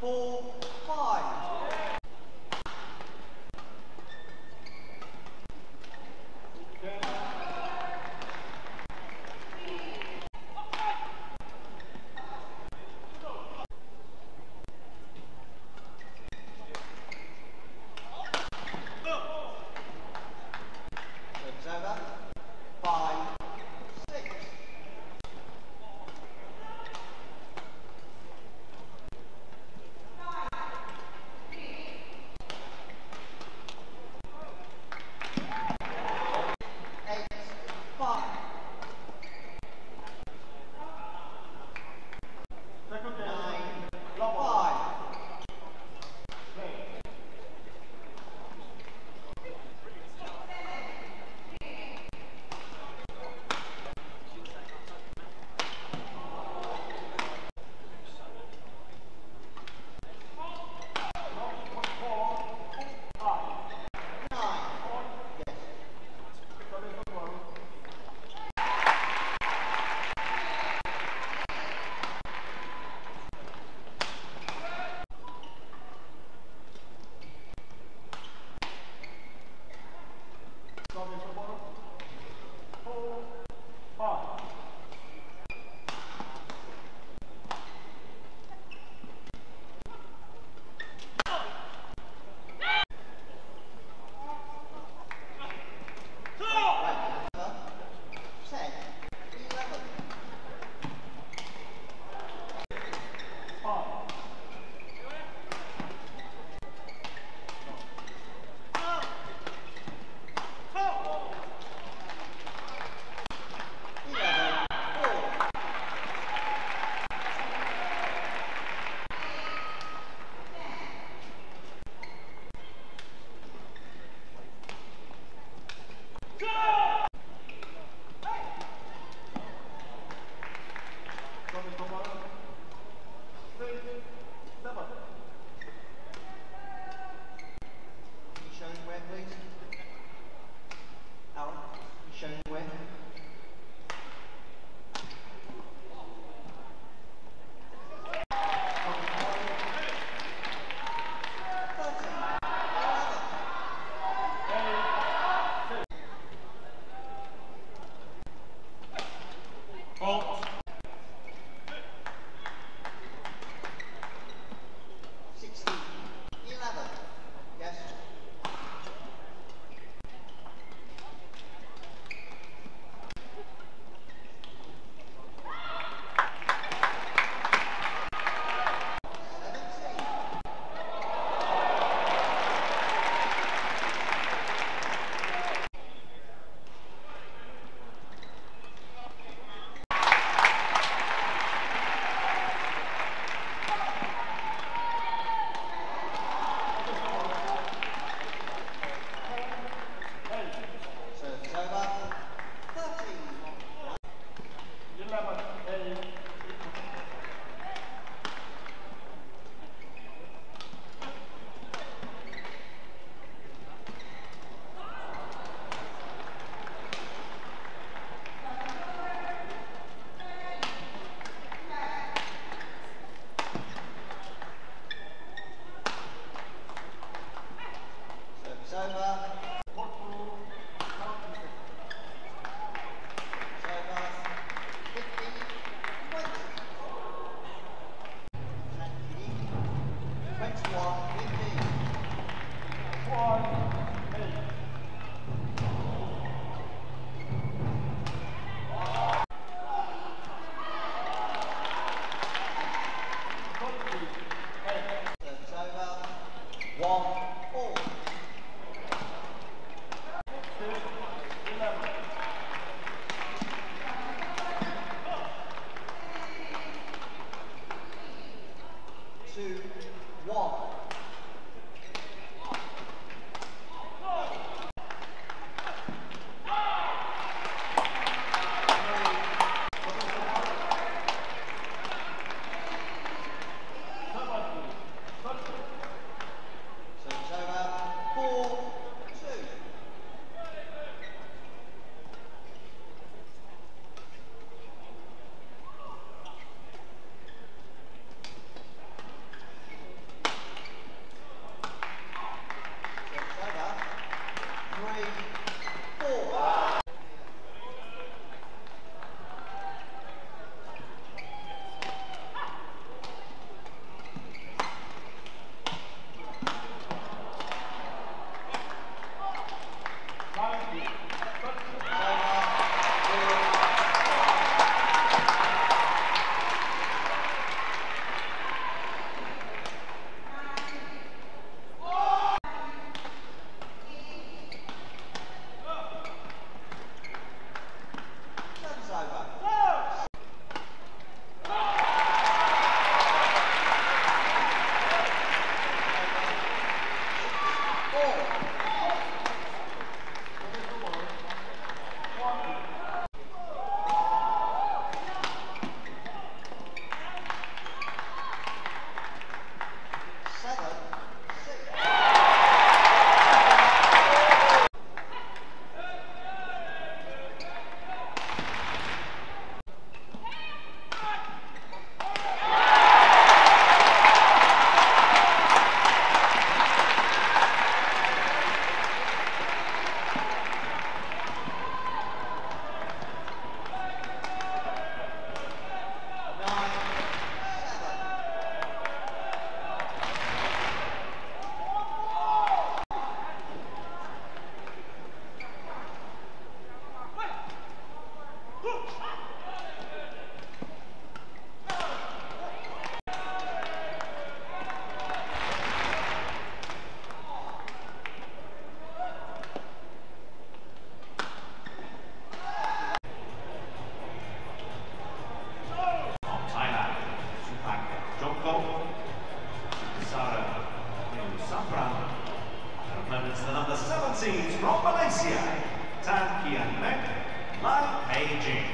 4, 5. Her opponent is the number 7 seed from Malaysia, Tan Kian Mek, Lai Pei Jing.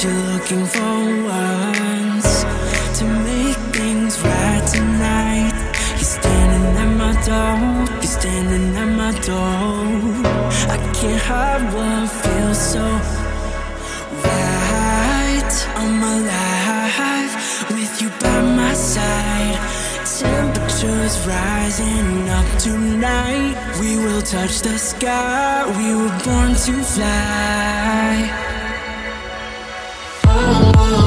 You're looking for once to make things right tonight. You're standing at my door, you're standing at my door. I can't hide what feels so right. I'm alive with you by my side. Temperatures rising up tonight. We will touch the sky, we were born to fly. Oh,